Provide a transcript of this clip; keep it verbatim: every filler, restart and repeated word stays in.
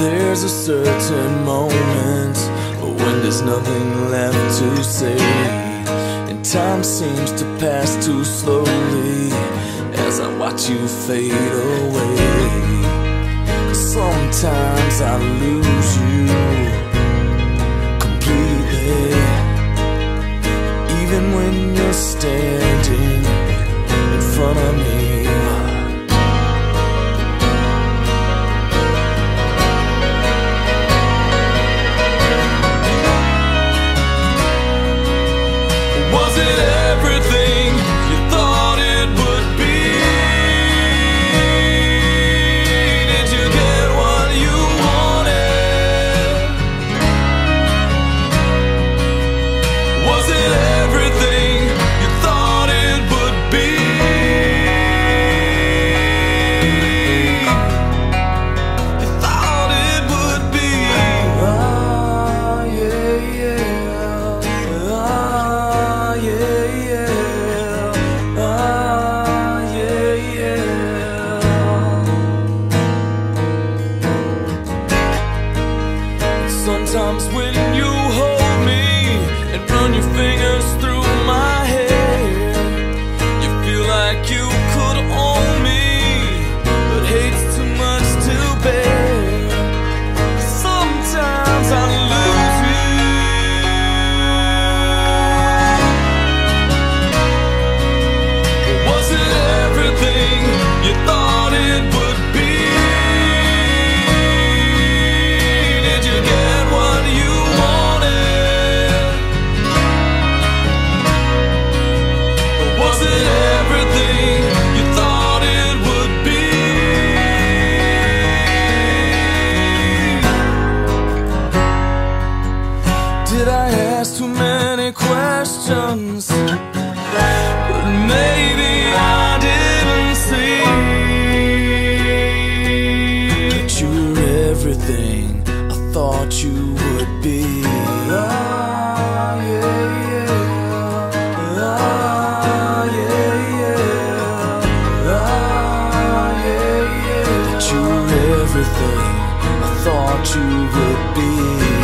There's a certain moment when there's nothing left to say, and time seems to pass too slowly as I watch you fade away. 'Cause sometimes I lose you completely, even when you're standing in front of me. Sometimes when you hold me and run your fingers through my hair, you feel like you could own me, but hate's too much to bear. Sometimes I lose you. Was it everything you thought it would be? Did you get too many questions? But maybe I didn't see that you were everything I thought you would be. Oh, yeah. That you were everything I thought you would be.